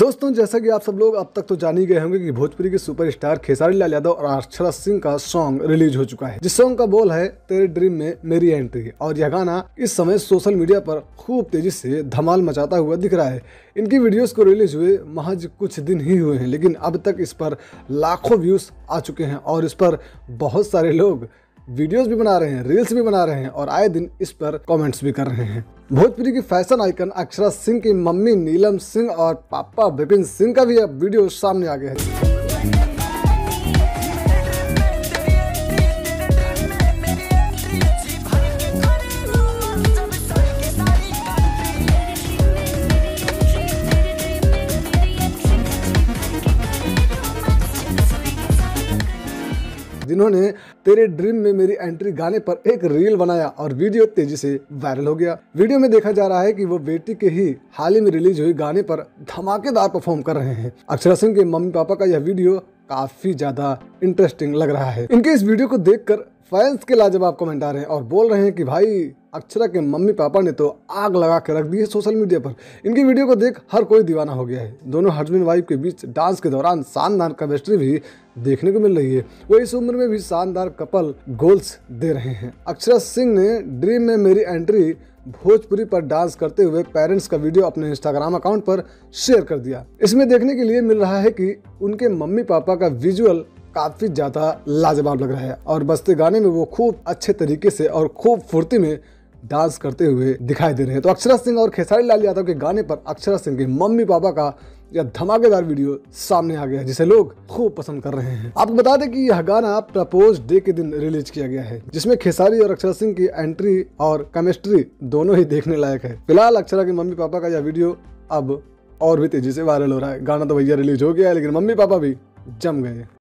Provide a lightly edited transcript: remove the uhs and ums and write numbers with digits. दोस्तों जैसा कि आप सब लोग अब तक तो जान ही गए होंगे कि भोजपुरी के सुपरस्टार खेसारी लाल यादव और अक्षरा सिंह का सॉन्ग रिलीज हो चुका है, जिस सॉन्ग का बोल है तेरे ड्रीम में मेरी एंट्री है। और यह गाना इस समय सोशल मीडिया पर खूब तेजी से धमाल मचाता हुआ दिख रहा है। इनकी वीडियोस को रिलीज हुए महज कुछ दिन ही हुए हैं, लेकिन अब तक इस पर लाखों व्यूज आ चुके हैं और इस पर बहुत सारे लोग वीडियोस भी बना रहे हैं, रील्स भी बना रहे हैं और आए दिन इस पर कमेंट्स भी कर रहे हैं। भोजपुरी की फैशन आइकन अक्षरा सिंह की मम्मी नीलम सिंह और पापा विपिन सिंह का भी अब वीडियो सामने आ गया है। जिन्होंने तेरे ड्रीम में मेरी एंट्री गाने पर एक रील बनाया और वीडियो तेजी से वायरल हो गया। वीडियो में देखा जा रहा है कि वो बेटी के ही हाल ही में रिलीज हुई गाने पर धमाकेदार परफॉर्म कर रहे हैं। अक्षरा सिंह के मम्मी पापा का यह वीडियो काफी ज्यादा इंटरेस्टिंग लग रहा है। इनके इस वीडियो को देखकर फैंस के लाजवाब कमेंट आ रहे हैं और बोल रहे हैं कि भाई अक्षरा के मम्मी पापा ने तो आग लगा के रख दी है सोशल मीडिया पर। इनकी वीडियो को देख हर कोई दीवाना हो गया है। दोनों हस्बैंड वाइफ के बीच डांस के दौरान शानदार केमिस्ट्री भी देखने को मिल रही है। वो इस उम्र में भी शानदार कपल गोल्स दे रहे हैं। अक्षरा सिंह ने ड्रीम में मेरी एंट्री भोजपुरी पर डांस करते हुए पेरेंट्स का वीडियो अपने इंस्टाग्राम अकाउंट पर शेयर कर दिया। इसमें देखने के लिए मिल रहा है कि उनके मम्मी पापा का विजुअल काफी ज्यादा लाजवाब लग रहा है और बजते गाने में वो खूब अच्छे तरीके से और खूब फुर्ती में डांस करते हुए दिखाई दे रहे हैं। तो अक्षरा सिंह और खेसारी लाल यादव के गाने पर अक्षरा सिंह के मम्मी पापा का यह धमाकेदार वीडियो सामने आ गया है, जिसे लोग खूब पसंद कर रहे हैं। आपको बता दें कि यह गाना प्रपोज डे के दिन रिलीज किया गया है, जिसमें खेसारी और अक्षरा सिंह की एंट्री और केमिस्ट्री दोनों ही देखने लायक है। फिलहाल अक्षरा के मम्मी पापा का यह वीडियो अब और भी तेजी से वायरल हो रहा है। गाना तो भैया रिलीज हो गया है, लेकिन मम्मी पापा भी जम गए।